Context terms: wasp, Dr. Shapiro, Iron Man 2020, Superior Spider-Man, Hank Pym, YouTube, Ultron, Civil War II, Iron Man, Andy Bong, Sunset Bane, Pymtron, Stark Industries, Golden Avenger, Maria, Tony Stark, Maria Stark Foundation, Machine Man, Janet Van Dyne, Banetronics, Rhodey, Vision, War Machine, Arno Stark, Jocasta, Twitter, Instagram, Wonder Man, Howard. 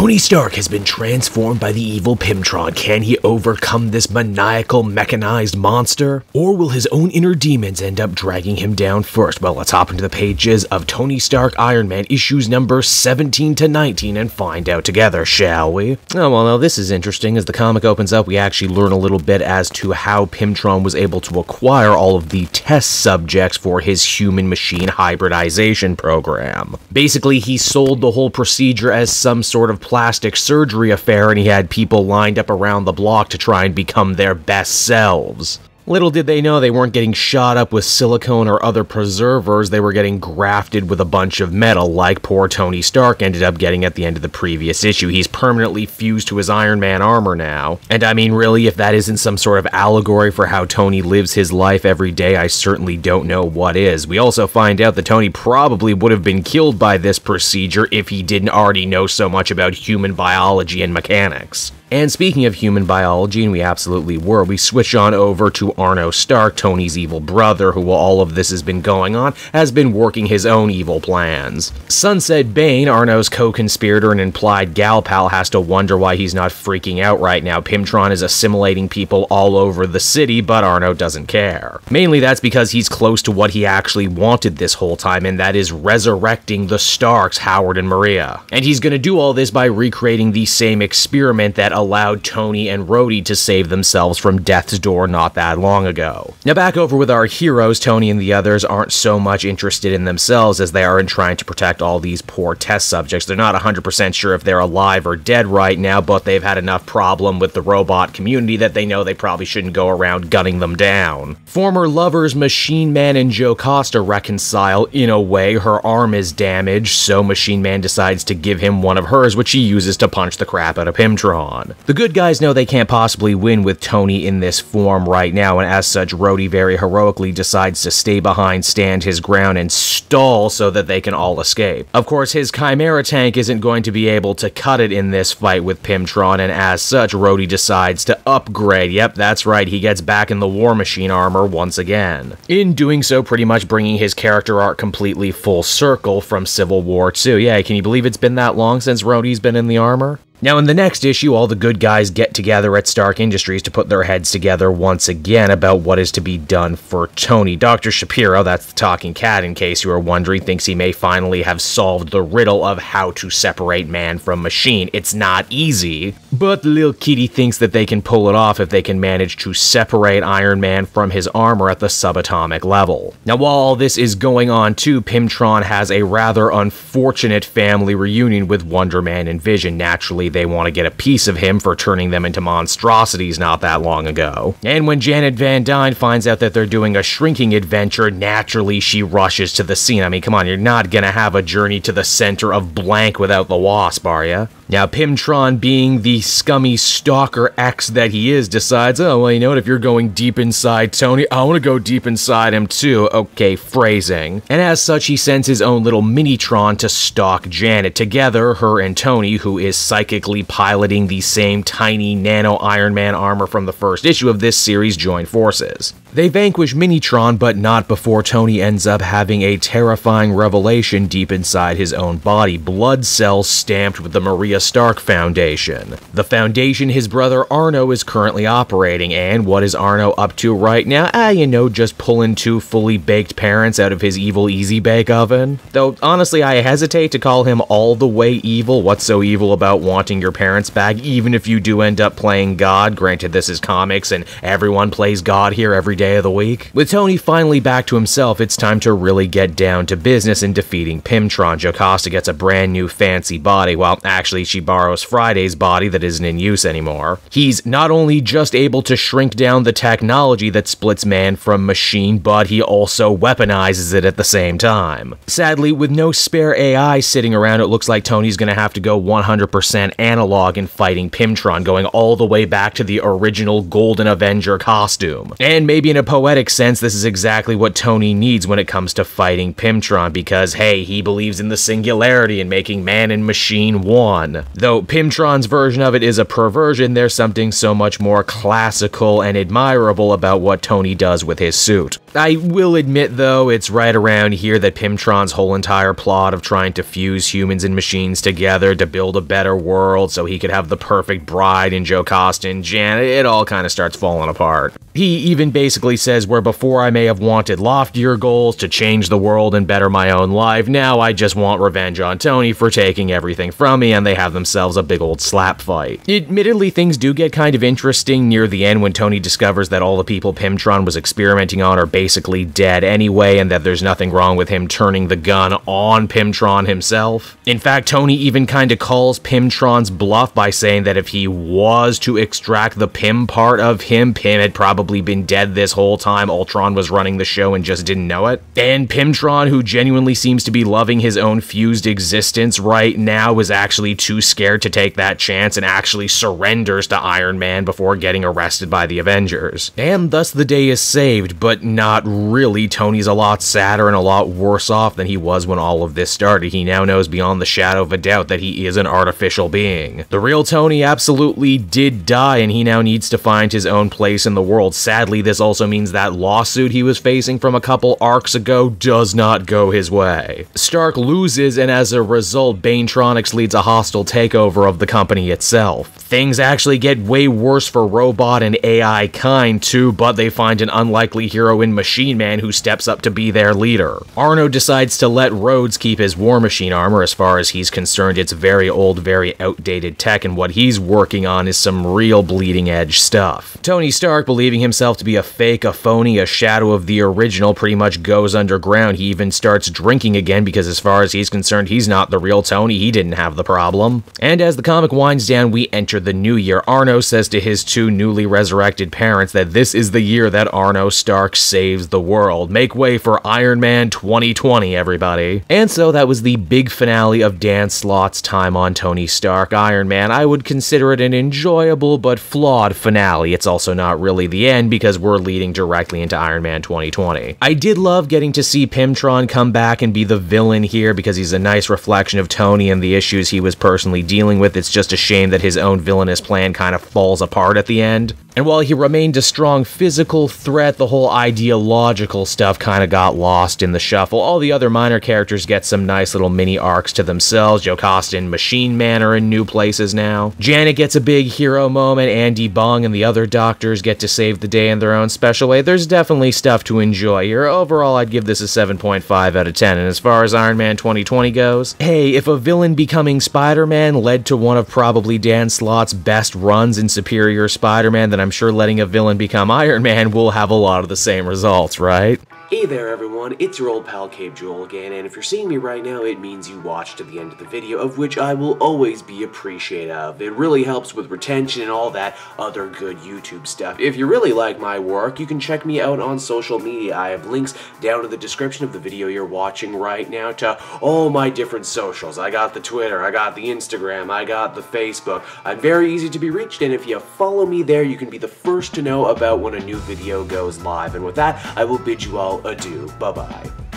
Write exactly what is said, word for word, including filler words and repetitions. Tony Stark has been transformed by the evil Pymtron. Can he overcome this maniacal, mechanized monster? Or will his own inner demons end up dragging him down first? Well, let's hop into the pages of Tony Stark Iron Man issues number seventeen to nineteen and find out together, shall we? Oh, well, now this is interesting. As the comic opens up, we actually learn a little bit as to how Pymtron was able to acquire all of the test subjects for his human-machine hybridization program. Basically, he sold the whole procedure as some sort of plastic surgery affair, and he had people lined up around the block to try and become their best selves. Little did they know they weren't getting shot up with silicone or other preservers, they were getting grafted with a bunch of metal, like poor Tony Stark ended up getting at the end of the previous issue. He's permanently fused to his Iron Man armor now. And I mean, really, if that isn't some sort of allegory for how Tony lives his life every day, I certainly don't know what is. We also find out that Tony probably would have been killed by this procedure if he didn't already know so much about human biology and mechanics. And speaking of human biology, and we absolutely were, we switch on over to Arno Stark, Tony's evil brother, who while all of this has been going on, has been working his own evil plans. Sunset Bane, Arno's co-conspirator and implied gal pal, has to wonder why he's not freaking out right now. Pymtron is assimilating people all over the city, but Arno doesn't care. Mainly that's because he's close to what he actually wanted this whole time, and that is resurrecting the Starks, Howard and Maria. And he's going to do all this by recreating the same experiment that allowed Tony and Rhodey to save themselves from death's door not that long ago. Now back over with our heroes, Tony and the others aren't so much interested in themselves as they are in trying to protect all these poor test subjects. They're not one hundred percent sure if they're alive or dead right now, but they've had enough problem with the robot community that they know they probably shouldn't go around gunning them down. Former lovers Machine Man and Jocasta reconcile in a way. Her arm is damaged, so Machine Man decides to give him one of hers, which she uses to punch the crap out of Pymtron. The good guys know they can't possibly win with Tony in this form right now, and as such, Rhodey very heroically decides to stay behind, stand his ground, and stall so that they can all escape. Of course, his Chimera tank isn't going to be able to cut it in this fight with Pymtron, and as such, Rhodey decides to upgrade. Yep, that's right, he gets back in the War Machine armor once again. In doing so, pretty much bringing his character arc completely full circle from Civil War two. Yeah, can you believe it's been that long since Rhodey's been in the armor? Now in the next issue, all the good guys get together at Stark Industries to put their heads together once again about what is to be done for Tony. Doctor Shapiro, that's the talking cat in case you were wondering, thinks he may finally have solved the riddle of how to separate man from machine. It's not easy, but the little kitty thinks that they can pull it off if they can manage to separate Iron Man from his armor at the subatomic level. Now while all this is going on too, Pymtron has a rather unfortunate family reunion with Wonder Man and Vision. Naturally, they want to get a piece of him for turning them into monstrosities not that long ago. And when Janet Van Dyne finds out that they're doing a shrinking adventure, naturally she rushes to the scene. I mean, come on, you're not gonna have a journey to the center of blank without the Wasp, are ya? Now, Pymtron, being the scummy stalker ex that he is, decides, oh, well, you know what, if you're going deep inside Tony, I want to go deep inside him too. Okay, phrasing. And as such, he sends his own little Minitron to stalk Janet. Together, her and Tony, who is psychically piloting the same tiny nano Iron Man armor from the first issue of this series, join forces. They vanquish Minitron, but not before Tony ends up having a terrifying revelation deep inside his own body. Blood cells stamped with the Maria Stark Foundation. The foundation his brother Arno is currently operating, and what is Arno up to right now? Ah, you know, just pulling two fully baked parents out of his evil easy bake oven. Though, honestly, I hesitate to call him all the way evil. What's so evil about wanting your parents back, even if you do end up playing God? Granted, this is comics, and everyone plays God here every day. day of the week. With Tony finally back to himself, it's time to really get down to business in defeating Pymtron. Jocasta gets a brand new fancy body. Well, actually, she borrows Friday's body that isn't in use anymore. He's not only just able to shrink down the technology that splits man from machine, but he also weaponizes it at the same time. Sadly, with no spare A I sitting around, it looks like Tony's gonna have to go one hundred percent analog in fighting Pymtron, going all the way back to the original Golden Avenger costume. And maybe maybe in a poetic sense, this is exactly what Tony needs when it comes to fighting Pymtron, because, hey, he believes in the singularity and making man and machine one. Though Pymtron's version of it is a perversion, there's something so much more classical and admirable about what Tony does with his suit. I will admit, though, it's right around here that Pymtron's whole entire plot of trying to fuse humans and machines together to build a better world so he could have the perfect bride in Jocasta and Janet, it all kind of starts falling apart. He even basically says, where before I may have wanted loftier goals to change the world and better my own life, now I just want revenge on Tony for taking everything from me, and they have themselves a big old slap fight. Admittedly, things do get kind of interesting near the end when Tony discovers that all the people Pymtron was experimenting on are basically dead anyway, and that there's nothing wrong with him turning the gun on Pymtron himself. In fact, Tony even kind of calls Pymtron's bluff by saying that if he was to extract the Pym part of him, Pym had probably been dead this whole time, Ultron was running the show and just didn't know it. And Pymtron, who genuinely seems to be loving his own fused existence right now, is actually too scared to take that chance and actually surrenders to Iron Man before getting arrested by the Avengers. And thus the day is saved, but not really. Tony's a lot sadder and a lot worse off than he was when all of this started. He now knows beyond the shadow of a doubt that he is an artificial being. The real Tony absolutely did die, and he now needs to find his own place in the world. Sadly, this also means that lawsuit he was facing from a couple arcs ago does not go his way. Stark loses, and as a result, Banetronics leads a hostile takeover of the company itself. Things actually get way worse for robot and A I kind too, but they find an unlikely hero in Machine Man who steps up to be their leader. Arno decides to let Rhodes keep his War Machine armor. As far as he's concerned, it's very old, very outdated tech, and what he's working on is some real bleeding edge stuff. Tony Stark, believing himself to be a fake, a phony, a shadow of the original, pretty much goes underground. He even starts drinking again because as far as he's concerned, he's not the real Tony. He didn't have the problem. And as the comic winds down, we enter the new year. Arno says to his two newly resurrected parents that this is the year that Arno Stark saves the world. Make way for Iron Man twenty twenty, everybody. And so that was the big finale of Dan Slott's time on Tony Stark Iron Man. I would consider it an enjoyable but flawed finale. It's also not really the end because we're leading directly into Iron Man twenty twenty. I did love getting to see Pymtron come back and be the villain here because he's a nice reflection of Tony and the issues he was personally dealing with. It's just a shame that his own villainous plan kind of falls apart at the end. And while he remained a strong physical threat, the whole ideological stuff kind of got lost in the shuffle. All the other minor characters get some nice little mini arcs to themselves. Jocasta and Machine Man are in new places now. Janet gets a big hero moment. Andy Bong and the other doctors get to save the day in their own special way. There's definitely stuff to enjoy here. Overall, I'd give this a seven point five out of ten. And as far as Iron Man twenty twenty goes, hey, if a villain becoming Spider-Man led to one of probably Dan Slott's best runs in Superior Spider-Man, then I'm sure letting a villain become Iron Man will have a lot of the same results, right? Hey there everyone, it's your old pal Cave Jewel again, and if you're seeing me right now, it means you watched to the end of the video, of which I will always be appreciative of. It really helps with retention and all that other good YouTube stuff. If you really like my work, you can check me out on social media. I have links down in the description of the video you're watching right now to all my different socials. I got the Twitter, I got the Instagram, I got the Facebook. I'm very easy to be reached, and if you follow me there, you can be the first to know about when a new video goes live. And with that, I will bid you all adieu. Bye-bye.